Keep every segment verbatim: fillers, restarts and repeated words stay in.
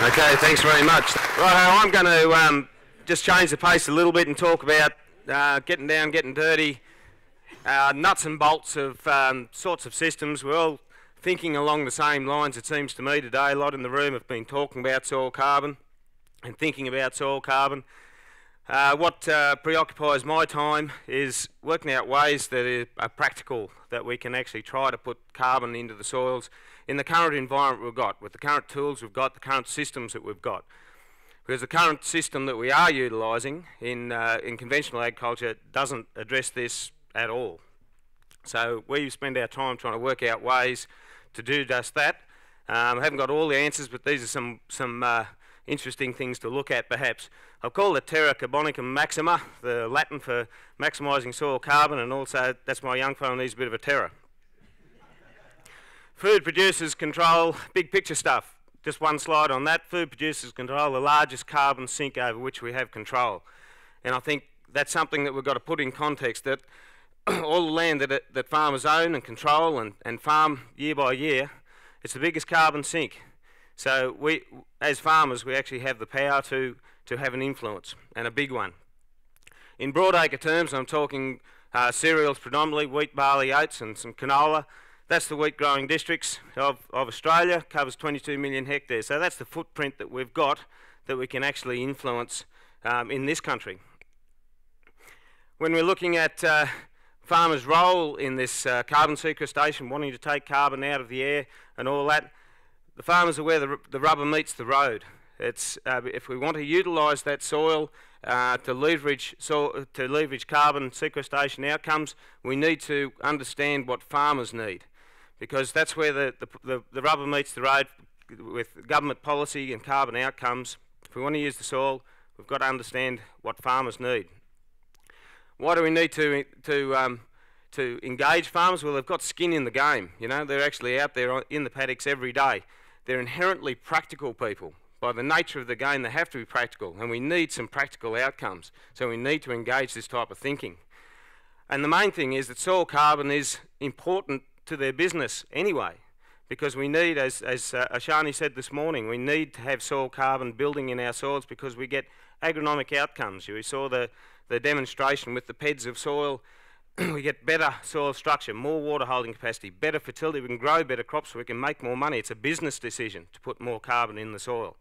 Okay, thanks very much. Right, I'm going to um, just change the pace a little bit and talk about uh, getting down, getting dirty, uh, nuts and bolts of um, sorts of systems. We're all thinking along the same lines, it seems to me today. A lot in the room have been talking about soil carbon and thinking about soil carbon. Uh, what uh, preoccupies my time is working out ways that are practical, that we can actually try to put carbon into the soils in the current environment we've got, with the current tools we've got, the current systems that we've got. Because the current system that we are utilising in, uh, in conventional agriculture doesn't address this at all. So we spend our time trying to work out ways to do just that. Um, I haven't got all the answers, but these are some, some uh, interesting things to look at, perhaps. I'll call it Terra Carbonicum Maxima, the Latin for maximising soil carbon, and also that's my young fellow needs a bit of a terror. Food producers control big picture stuff. Just one slide on that. Food producers control the largest carbon sink over which we have control. And I think that's something that we've got to put in context, that all the land that, it, that farmers own and control and, and farm year by year, it's the biggest carbon sink. So we, as farmers, we actually have the power to, to have an influence, and a big one. In broadacre terms, I'm talking uh, cereals predominantly, wheat, barley, oats and some canola. That's the wheat growing districts of, of Australia, covers twenty-two million hectares. So that's the footprint that we've got that we can actually influence um, in this country. When we're looking at uh, farmers' role in this uh, carbon sequestration, wanting to take carbon out of the air and all that, the farmers are where the, r the rubber meets the road. It's, uh, if we want to utilise that soil uh, to, leverage so to leverage carbon sequestration outcomes, we need to understand what farmers need, because that's where the, the, the, the rubber meets the road with government policy and carbon outcomes. If we want to use the soil, we've got to understand what farmers need. Why do we need to, to um, to engage farmers? Well, they've got skin in the game. You know, they're actually out there in the paddocks every day. They're inherently practical people. By the nature of the game, they have to be practical, and we need some practical outcomes. So we need to engage this type of thinking. And the main thing is that soil carbon is important to their business anyway, because we need, as, as uh, Ashani said this morning, we need to have soil carbon building in our soils because we get agronomic outcomes. We saw the, the demonstration with the P E Ds of soil. We get better soil structure, more water holding capacity, better fertility, we can grow better crops, we can make more money. It's a business decision to put more carbon in the soil.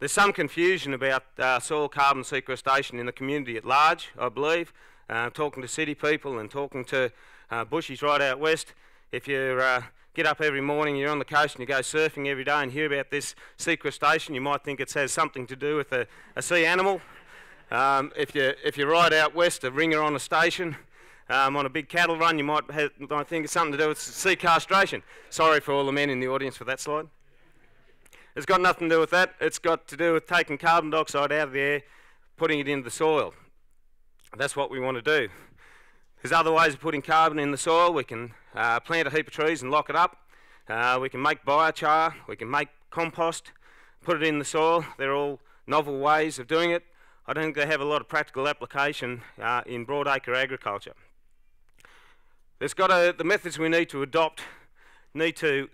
There's some confusion about uh, soil carbon sequestration in the community at large, I believe. Uh, talking to city people and talking to uh, bushies right out west, if you uh, get up every morning, you're on the coast and you go surfing every day and hear about this sequestration, you might think it has something to do with a, a sea animal. Um, if you if you're right out west, a ringer on a station, um, on a big cattle run, you might, have, might think it's something to do with sea castration. Sorry for all the men in the audience for that slide. It's got nothing to do with that. It's got to do with taking carbon dioxide out of the air, putting it into the soil. That's what we want to do. There's other ways of putting carbon in the soil. We can uh, plant a heap of trees and lock it up. Uh, we can make biochar. We can make compost, put it in the soil. They're all novel ways of doing it. I don't think they have a lot of practical application uh, in broadacre agriculture. There's got a, the methods we need to adopt need to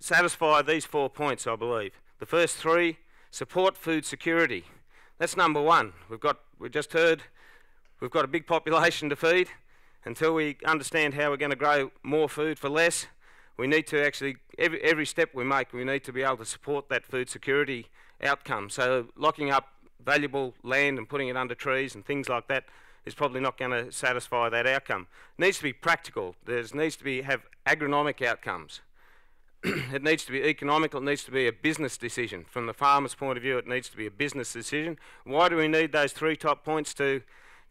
satisfy these four points, I believe. The first three, support food security. That's number one. We've got, we just heard, we've got a big population to feed. Until we understand how we're going to grow more food for less, we need to actually, every, every step we make, we need to be able to support that food security outcome. So locking up valuable land and putting it under trees and things like that is probably not going to satisfy that outcome. It needs to be practical. There needs to be have agronomic outcomes. It needs to be economical. It needs to be a business decision. From the farmer's point of view, it needs to be a business decision. Why do we need those three top points to,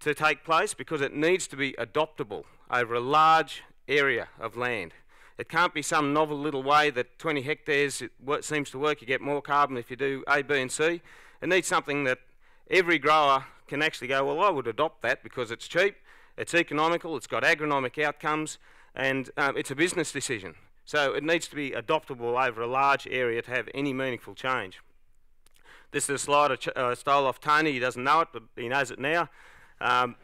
to take place? Because it needs to be adoptable over a large area of land. It can't be some novel little way that twenty hectares it seems to work. You get more carbon if you do A, B and C. It needs something that every grower can actually go, well, I would adopt that because it's cheap, it's economical, it's got agronomic outcomes, and um, it's a business decision. So it needs to be adoptable over a large area to have any meaningful change. This is a slide I ch uh, stole off Tony. He doesn't know it, but he knows it now. Um,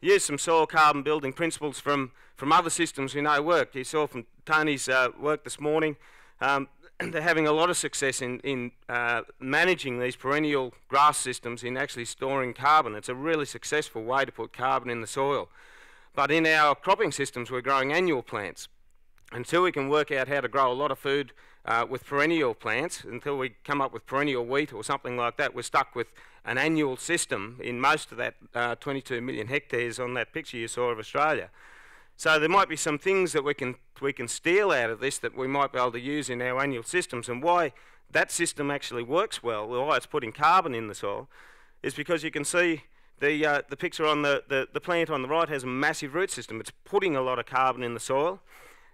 Use some soil carbon building principles from, from other systems we know work. You saw from Tony's uh, work this morning, um, they're having a lot of success in, in uh, managing these perennial grass systems in actually storing carbon. It's a really successful way to put carbon in the soil. But in our cropping systems, we're growing annual plants. Until we can work out how to grow a lot of food uh, with perennial plants, until we come up with perennial wheat or something like that, we're stuck with an annual system in most of that uh, twenty-two million hectares on that picture you saw of Australia. So there might be some things that we can, we can steal out of this that we might be able to use in our annual systems. And why that system actually works well, why it's putting carbon in the soil, is because you can see the, uh, the picture on the, the, the plant on the right has a massive root system. It's putting a lot of carbon in the soil.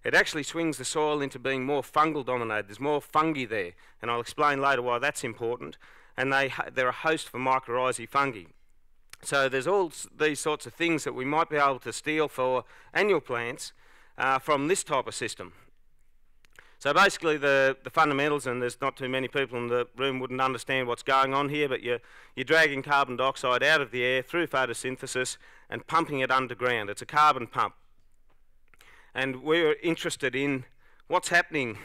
It actually swings the soil into being more fungal dominated. There's more fungi there, and I'll explain later why that's important. And they, they're a host for mycorrhizae fungi. So there's all these sorts of things that we might be able to steal for annual plants uh, from this type of system. So basically the, the fundamentals, and there's not too many people in the room wouldn't understand what's going on here, but you're, you're dragging carbon dioxide out of the air through photosynthesis and pumping it underground. It's a carbon pump. And we're interested in what's happening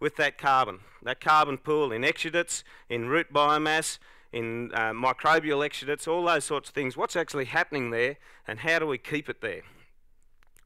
with that carbon, that carbon pool in exudates, in root biomass, in uh, microbial exudates, all those sorts of things. What's actually happening there, and how do we keep it there?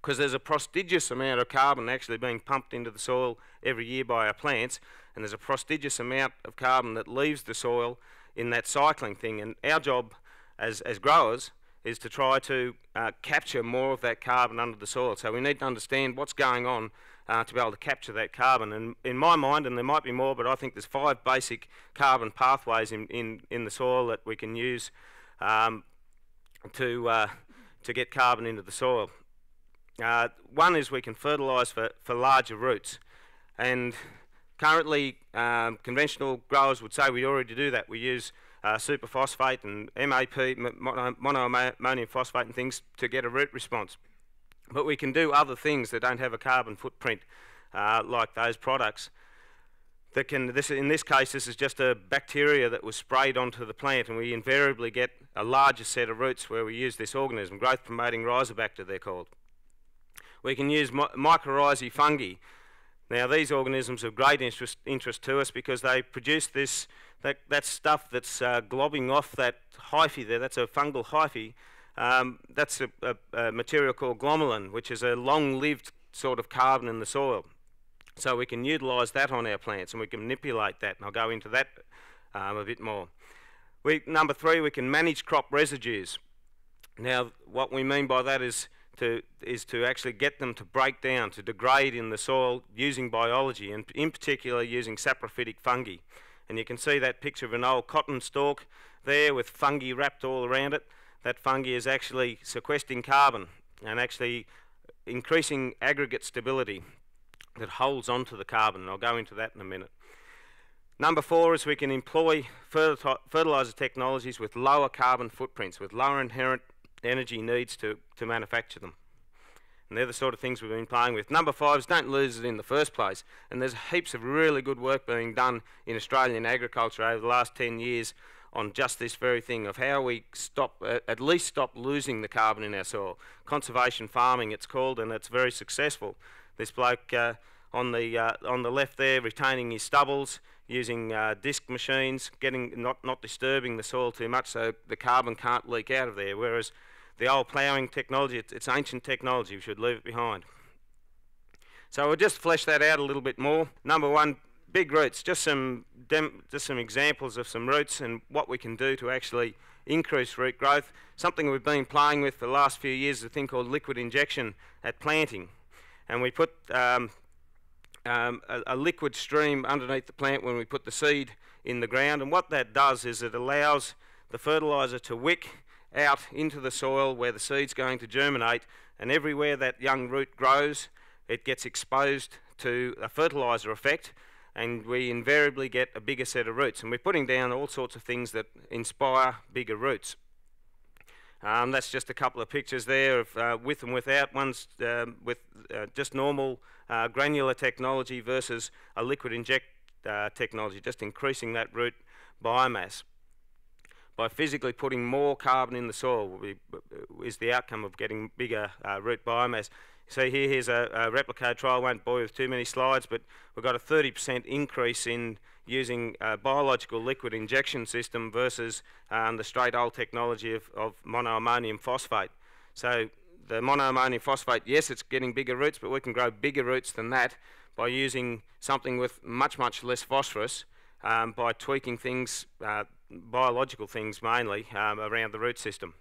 Because there's a prodigious amount of carbon actually being pumped into the soil every year by our plants, and there's a prodigious amount of carbon that leaves the soil in that cycling thing. And our job as, as growers is to try to uh, capture more of that carbon under the soil. So we need to understand what's going on uh, to be able to capture that carbon. And in my mind, and there might be more, but I think there's five basic carbon pathways in, in, in the soil that we can use um, to, uh, to get carbon into the soil. Uh, one is we can fertilise for, for larger roots. And currently, um, conventional growers would say we already do that. We use Uh, superphosphate and M A P, monoammonium phosphate and things to get a root response. But we can do other things that don't have a carbon footprint, uh, like those products. That can, this, in this case, this is just a bacteria that was sprayed onto the plant, and we invariably get a larger set of roots where we use this organism, growth-promoting rhizobacter they're called. We can use my mycorrhizae fungi. Now, these organisms are of great interest, interest to us because they produce this that, that stuff that's uh, globbing off that hyphae there. That's a fungal hyphae. Um, that's a, a, a material called glomalin, which is a long-lived sort of carbon in the soil. So we can utilise that on our plants, and we can manipulate that, and I'll go into that um, a bit more. We, number three, we can manage crop residues. Now, what we mean by that is To, is to actually get them to break down, to degrade in the soil using biology, and in particular using saprophytic fungi. And you can see that picture of an old cotton stalk there with fungi wrapped all around it. That fungi is actually sequestering carbon and actually increasing aggregate stability that holds onto the carbon, and I'll go into that in a minute. Number four is we can employ fertiliser technologies with lower carbon footprints, with lower inherent energy needs to, to manufacture them. And they're the sort of things we've been playing with. Number five is don't lose it in the first place. And there's heaps of really good work being done in Australian agriculture over the last ten years on just this very thing of how we stop, uh, at least stop losing the carbon in our soil. Conservation farming it's called, and it's very successful. This bloke uh, on, the, uh, on the left there retaining his stubbles, using uh, disc machines, getting not, not disturbing the soil too much so the carbon can't leak out of there, whereas the old ploughing technology, it's, it's ancient technology, we should leave it behind. So we'll just flesh that out a little bit more. Number one, big roots, just some, dem just some examples of some roots and what we can do to actually increase root growth. Something we've been playing with for the last few years is a thing called liquid injection at planting. And we put um, um, a, a liquid stream underneath the plant when we put the seed in the ground, and what that does is it allows the fertiliser to wick out into the soil where the seed's going to germinate, and everywhere that young root grows it gets exposed to a fertiliser effect, and we invariably get a bigger set of roots, and we're putting down all sorts of things that inspire bigger roots. Um, that's just a couple of pictures there of uh, with and without, one's uh, with uh, just normal uh, granular technology versus a liquid inject uh, technology, just increasing that root biomass. By physically putting more carbon in the soil will be, is the outcome of getting bigger uh, root biomass. So here, here's a, a replicode trial. I won't bore you with too many slides, but we've got a thirty percent increase in using a biological liquid injection system versus um, the straight old technology of, of monoammonium phosphate. So the monoammonium phosphate, yes, it's getting bigger roots, but we can grow bigger roots than that by using something with much, much less phosphorus, um, by tweaking things, uh, biological things mainly, um, around the root system.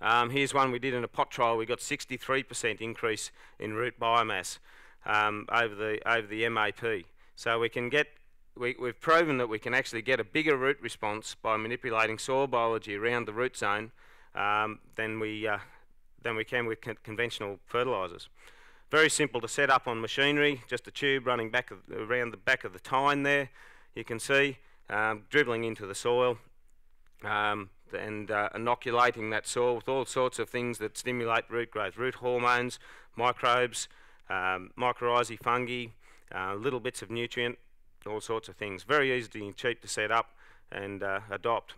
Um, here's one we did in a pot trial. We got sixty-three percent increase in root biomass um, over the over the M A P. So we can get, we, we've proven that we can actually get a bigger root response by manipulating soil biology around the root zone um, than we uh, than we can with con conventional fertilisers. Very simple to set up on machinery. Just a tube running back of, around the back of the tine there. You can see um, dribbling into the soil. Um, and uh, inoculating that soil with all sorts of things that stimulate root growth. Root hormones, microbes, um, mycorrhizae, fungi, uh, little bits of nutrient, all sorts of things. Very easy and cheap to set up and uh, adopt.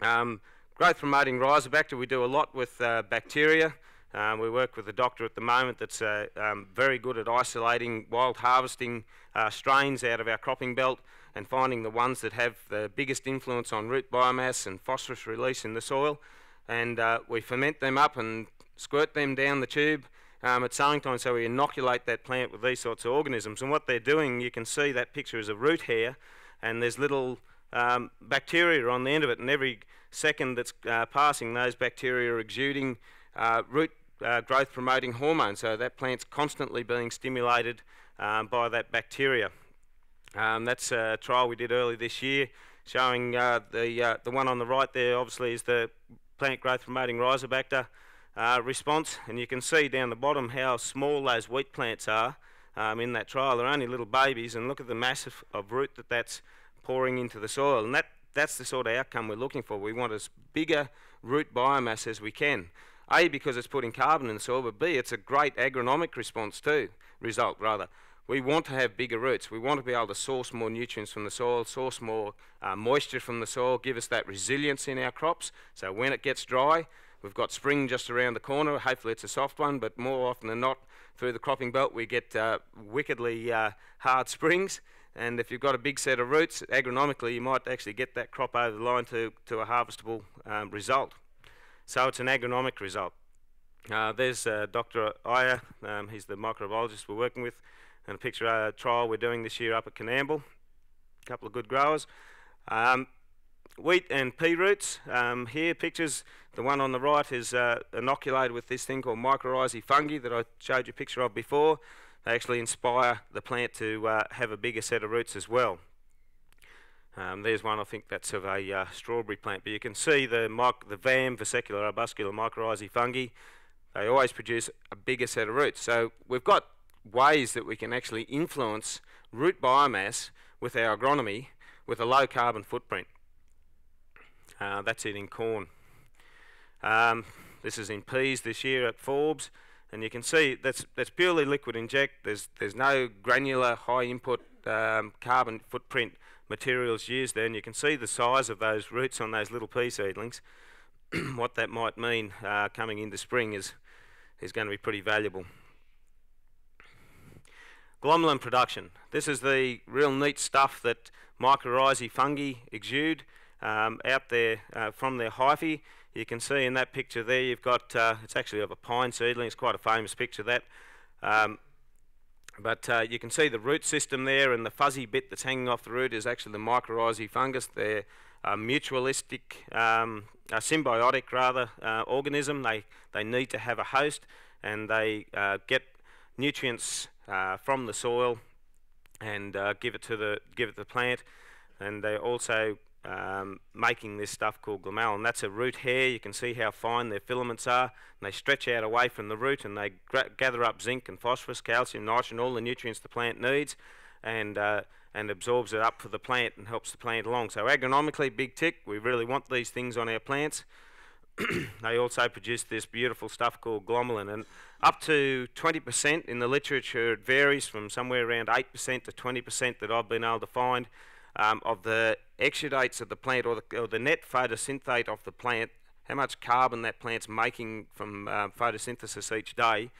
Um, growth promoting rhizobacter, we do a lot with uh, bacteria. Um, we work with a doctor at the moment that's uh, um, very good at isolating wild harvesting uh, strains out of our cropping belt and finding the ones that have the biggest influence on root biomass and phosphorus release in the soil. And uh, we ferment them up and squirt them down the tube um, at sowing time, so we inoculate that plant with these sorts of organisms. And what they're doing, you can see that picture is a root hair, and there's little um, bacteria on the end of it. And every second that's uh, passing, those bacteria are exuding uh, root uh, growth promoting hormone. So that plant's constantly being stimulated um, by that bacteria. Um, that's a trial we did early this year, showing uh, the uh, the one on the right there obviously is the plant growth promoting rhizobacter uh, response, and you can see down the bottom how small those wheat plants are um, in that trial. They're only little babies, and look at the mass of, of root that that's pouring into the soil, and that, that's the sort of outcome we're looking for. We want as bigger root biomass as we can. A, because it's putting carbon in the soil, but B, it's a great agronomic response too, result rather. We want to have bigger roots. We want to be able to source more nutrients from the soil, source more uh, moisture from the soil, give us that resilience in our crops. So when it gets dry, we've got spring just around the corner. Hopefully it's a soft one, but more often than not, through the cropping belt, we get uh, wickedly uh, hard springs. And if you've got a big set of roots, agronomically, you might actually get that crop over the line to, to a harvestable um, result. So it's an agronomic result. Uh, there's uh, Doctor Ayer, um, he's the microbiologist we're working with, and a picture of a trial we're doing this year up at Canambal. A couple of good growers. Um, wheat and pea roots, um, here pictures, the one on the right is uh, inoculated with this thing called mycorrhizae fungi that I showed you a picture of before. They actually inspire the plant to uh, have a bigger set of roots as well. Um, there's one, I think that's of a uh, strawberry plant, but you can see the, the V A M, vesicular arbuscular mycorrhizae fungi, they always produce a bigger set of roots. So we've got ways that we can actually influence root biomass with our agronomy with a low carbon footprint. Uh, that's it in corn. Um, this is in peas this year at Forbes, and you can see that's that's purely liquid inject. There's there's no granular high input um, carbon footprint materials used there, and you can see the size of those roots on those little pea seedlings. What that might mean uh, coming into spring is is going to be pretty valuable. Glomalin production. This is the real neat stuff that mycorrhizae fungi exude um, out there uh, from their hyphae. You can see in that picture there you've got, uh, it's actually of a pine seedling, it's quite a famous picture that. Um, but uh, you can see the root system there, and the fuzzy bit that's hanging off the root is actually the mycorrhizae fungus. They're a mutualistic, um, a symbiotic rather, uh, organism. They, they need to have a host, and they uh, get nutrients Uh, from the soil and uh, give it to the give it the plant, and they're also um, making this stuff called glomalin. That's a root hair. You can see how fine their filaments are, and they stretch out away from the root, and they gra gather up zinc and phosphorus, calcium, nitrogen, all the nutrients the plant needs, and uh, and absorbs it up for the plant and helps the plant along. So agronomically, big tick. We really want these things on our plants. They also produce this beautiful stuff called glomalin, and up to twenty percent in the literature. It varies from somewhere around eight percent to twenty percent that I've been able to find um, of the exudates of the plant, or the, or the net photosynthate of the plant, how much carbon that plant's making from uh, photosynthesis each day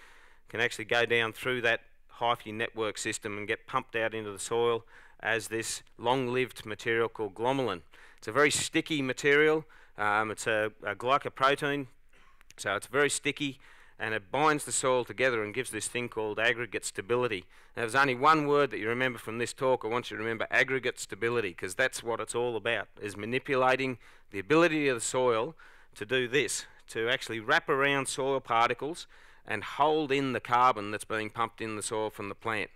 can actually go down through that hyphae network system and get pumped out into the soil as this long-lived material called glomalin. It's a very sticky material. Um, it's a, a glycoprotein, so it's very sticky, and it binds the soil together and gives this thing called aggregate stability. Now, there's only one word that you remember from this talk. I want you to remember aggregate stability, because that's what it's all about, is manipulating the ability of the soil to do this, to actually wrap around soil particles and hold in the carbon that's being pumped in the soil from the plant.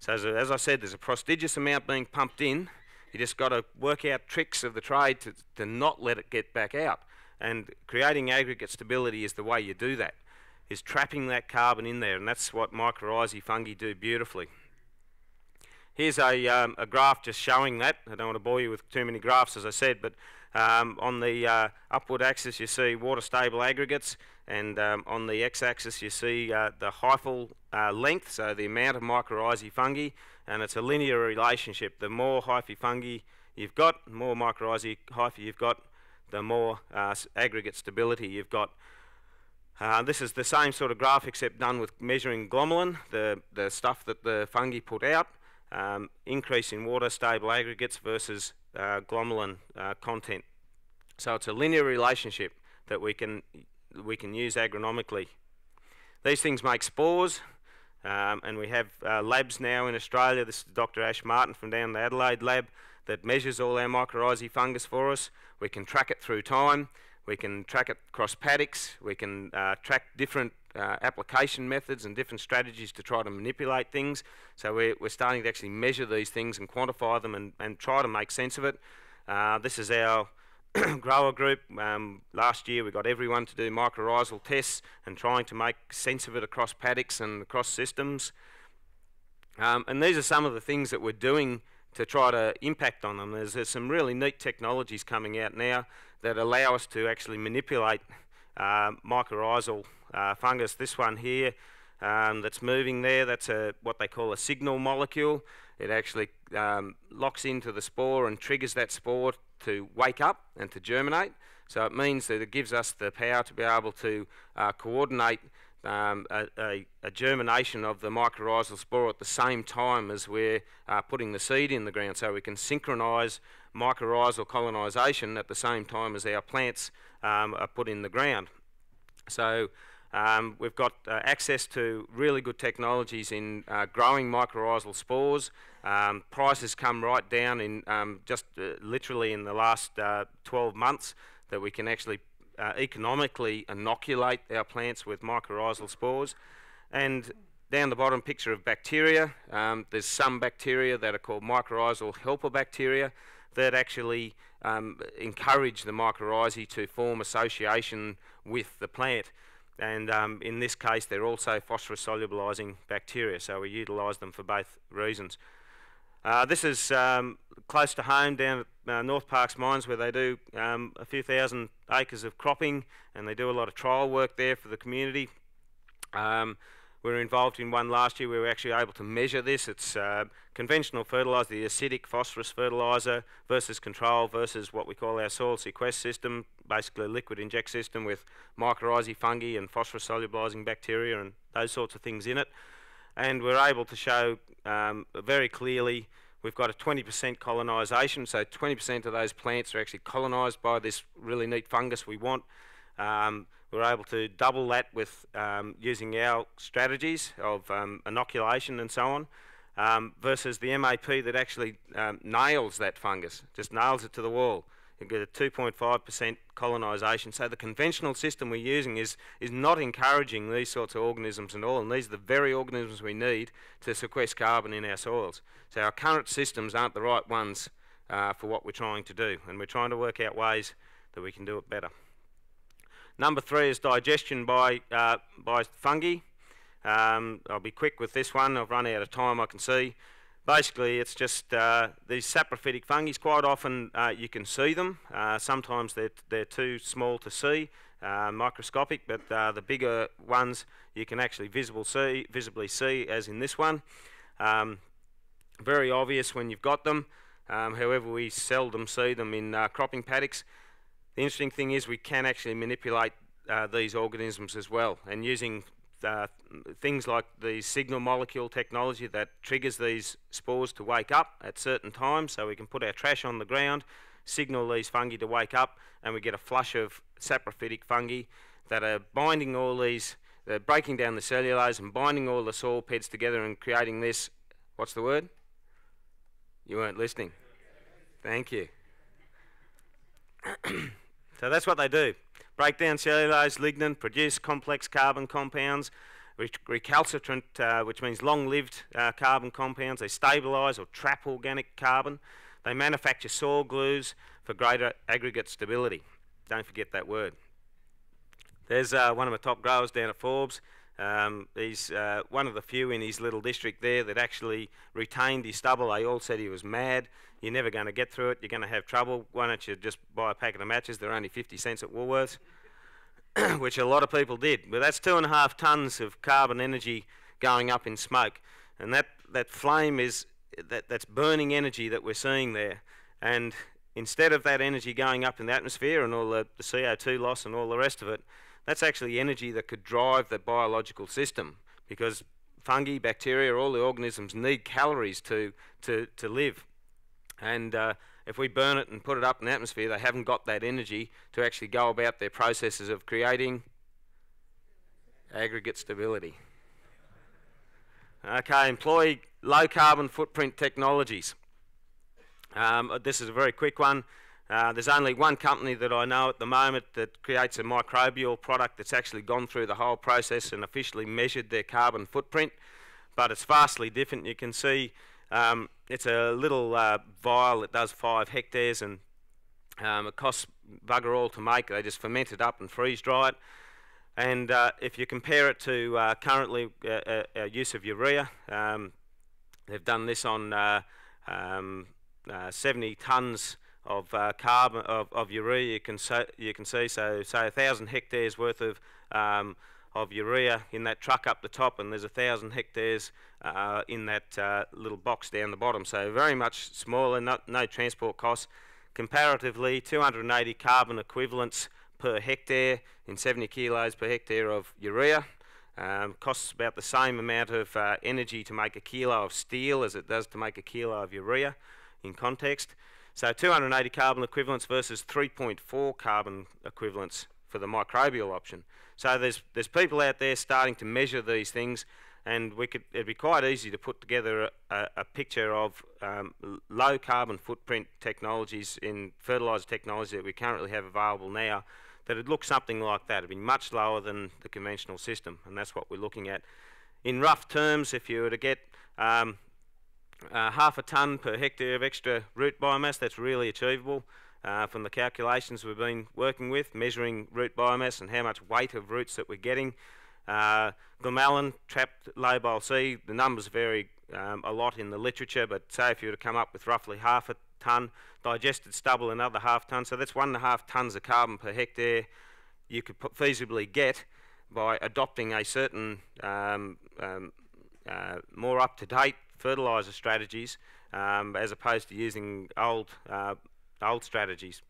So as, as I said, there's a prodigious amount being pumped in. You just got to work out tricks of the trade to, to not let it get back out. And creating aggregate stability is the way you do that, is trapping that carbon in there, and that's what mycorrhizae fungi do beautifully. Here's a, um, a graph just showing that. I don't want to bore you with too many graphs, as I said, but um, on the uh, upward axis you see water-stable aggregates, and um, on the x-axis you see uh, the hyphal uh, length, so the amount of mycorrhizae fungi, and it's a linear relationship. The more hyphae fungi you've got, the more mycorrhizae hyphae you've got, the more uh, aggregate stability you've got. Uh, this is the same sort of graph except done with measuring glomalin, the, the stuff that the fungi put out, um, increase in water-stable aggregates versus uh, glomalin uh, content. So it's a linear relationship that we can, we can use agronomically. These things make spores, um, and we have uh, labs now in Australia. This is Doctor Ash Martin from down the Adelaide lab that measures all our mycorrhizae fungus for us. We can track it through time. We can track it across paddocks. We can uh, track different uh, application methods and different strategies to try to manipulate things. So we're, we're starting to actually measure these things and quantify them and, and try to make sense of it. Uh, this is our grower group. Um, last year we got everyone to do mycorrhizal tests and trying to make sense of it across paddocks and across systems. Um, and these are some of the things that we're doing to try to impact on them. There's, there's some really neat technologies coming out now that allow us to actually manipulate uh, mycorrhizal uh, fungus. This one here um, that's moving there, that's a, what they call a signal molecule. It actually um, locks into the spore and triggers that spore to wake up and to germinate. So it means that it gives us the power to be able to uh, coordinate Um, a, a, a germination of the mycorrhizal spore at the same time as we're uh, putting the seed in the ground, so we can synchronise mycorrhizal colonisation at the same time as our plants um, are put in the ground. So um, we've got uh, access to really good technologies in uh, growing mycorrhizal spores. Um, prices come right down in um, just uh, literally in the last uh, twelve months, that we can actually Uh, economically inoculate our plants with mycorrhizal spores. And down the bottom picture of bacteria, um, there's some bacteria that are called mycorrhizal helper bacteria that actually um, encourage the mycorrhizae to form association with the plant. And um, in this case, they're also phosphorus solubilising bacteria, so we utilise them for both reasons. Uh, this is um, close to home down at uh, North Parks Mines, where they do um, a few thousand acres of cropping, and they do a lot of trial work there for the community. Um, we were involved in one last year. We were actually able to measure this. It's uh, conventional fertiliser, the acidic phosphorus fertiliser versus control versus what we call our soil sequest system, basically a liquid inject system with mycorrhizae fungi and phosphorus solubilising bacteria and those sorts of things in it. And we're able to show um, very clearly we've got a twenty percent colonisation, so twenty percent of those plants are actually colonised by this really neat fungus we want. Um, we're able to double that with um, using our strategies of um, inoculation and so on, um, versus the M A P that actually um, nails that fungus, just nails it to the wall. You get a two point five percent colonisation. So the conventional system we're using is, is not encouraging these sorts of organisms at all, and these are the very organisms we need to sequester carbon in our soils. So our current systems aren't the right ones uh, for what we're trying to do, and we're trying to work out ways that we can do it better. Number three is digestion by, uh, by fungi. Um, I'll be quick with this one. I've run out of time, I can see. Basically, it's just uh, these saprophytic fungi. Quite often uh, you can see them. Uh, sometimes they're, they're too small to see, uh, microscopic, but uh, the bigger ones you can actually visible see, visibly see, as in this one. Um, very obvious when you've got them. Um, however, we seldom see them in uh, cropping paddocks. The interesting thing is we can actually manipulate uh, these organisms as well, and using uh, things like the signal molecule technology that triggers these spores to wake up at certain times, so we can put our trash on the ground, signal these fungi to wake up, and we get a flush of saprophytic fungi that are binding all these, they're breaking down the cellulose and binding all the soil peds together and creating this, what's the word? You weren't listening. Thank you. So that's what they do. Break down cellulose, lignin, produce complex carbon compounds, rec recalcitrant, uh, which means long-lived uh, carbon compounds. They stabilise or trap organic carbon. They manufacture soil glues for greater aggregate stability. Don't forget that word. There's uh, one of my top growers down at Forbes. Um, he's uh, one of the few in his little district there that actually retained his stubble. They all said he was mad. You're never going to get through it. You're going to have trouble. Why don't you just buy a packet of matches? They're only fifty cents at Woolworths, which a lot of people did. But that's two and a half tonnes of carbon energy going up in smoke. And that, that flame is... That, that's burning energy that we're seeing there, and instead of that energy going up in the atmosphere and all the, the C O two loss and all the rest of it, that's actually energy that could drive the biological system, because fungi, bacteria, all the organisms need calories to, to, to live, and uh, if we burn it and put it up in the atmosphere, they haven't got that energy to actually go about their processes of creating aggregate stability. Okay, employ low carbon footprint technologies. Um, this is a very quick one. Uh, there's only one company that I know at the moment that creates a microbial product that's actually gone through the whole process and officially measured their carbon footprint, but it's vastly different. You can see um, it's a little uh, vial that does five hectares and um, it costs bugger all to make. They just ferment it up and freeze dry it. And uh, if you compare it to uh, currently uh, uh, uh, use of urea, um, they've done this on uh, um, uh, seventy tonnes of uh, carbon of, of urea. You can so you can see so say a thousand hectares worth of um, of urea in that truck up the top, and there's a thousand hectares uh, in that uh, little box down the bottom. So very much smaller, not, no transport costs. Comparatively, two hundred and eighty carbon equivalents per hectare in seventy kilos per hectare of urea. Um, costs about the same amount of uh, energy to make a kilo of steel as it does to make a kilo of urea in context. So two hundred and eighty carbon equivalents versus three point four carbon equivalents for the microbial option. So there's, there's people out there starting to measure these things, and we could, it'd be quite easy to put together a, a picture of um, low carbon footprint technologies in fertiliser technology that we currently have available now, that it'd look something like that. It'd be much lower than the conventional system, and that's what we're looking at. In rough terms, if you were to get um, uh, half a tonne per hectare of extra root biomass, that's really achievable uh, from the calculations we've been working with, measuring root biomass and how much weight of roots that we're getting. Uh, glomalin, trapped labile C, the numbers vary um, a lot in the literature, but say if you were to come up with roughly half a tonne, digested stubble another half tonne, so that's one and a half tonnes of carbon per hectare you could feasibly get by adopting a certain um, um, uh, more up-to-date fertiliser strategies um, as opposed to using old, uh, old strategies.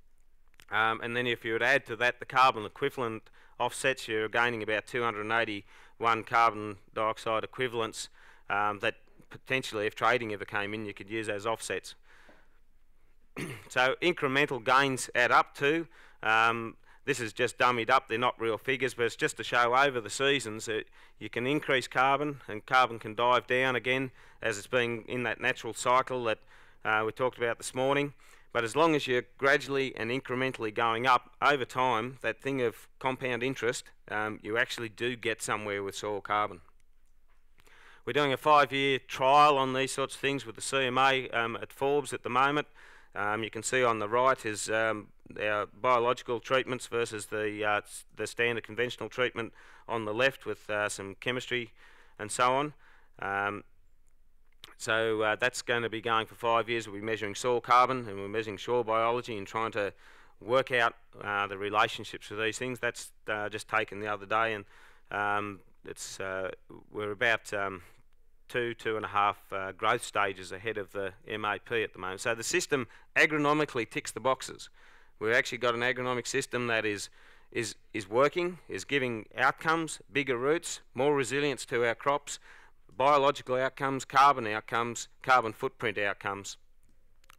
Um, and then if you would add to that the carbon equivalent offsets, you're gaining about two hundred and eighty-one carbon dioxide equivalents um, that potentially, if trading ever came in, you could use as offsets. So incremental gains add up to, um, this is just dummied up, they're not real figures, but it's just to show over the seasons that you can increase carbon, and carbon can dive down again as it's being in that natural cycle that uh, we talked about this morning. But as long as you're gradually and incrementally going up over time, that thing of compound interest, um, you actually do get somewhere with soil carbon. We're doing a five-year trial on these sorts of things with the C M A um, at Forbes at the moment. Um, you can see on the right is um, our biological treatments versus the, uh, the standard conventional treatment on the left with uh, some chemistry and so on. Um, So uh, that's going to be going for five years. We'll be measuring soil carbon, and we're measuring soil biology and trying to work out uh, the relationships of these things. That's uh, just taken the other day, and um, it's uh, we're about um, two, two and a half uh, growth stages ahead of the M A P at the moment. So the system agronomically ticks the boxes. We've actually got an agronomic system that is is, is working, is giving outcomes, bigger roots, more resilience to our crops, biological outcomes, carbon outcomes, carbon footprint outcomes,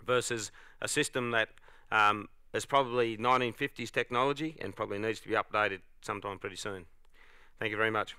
versus a system that um, is probably nineteen fifties technology and probably needs to be updated sometime pretty soon. Thank you very much.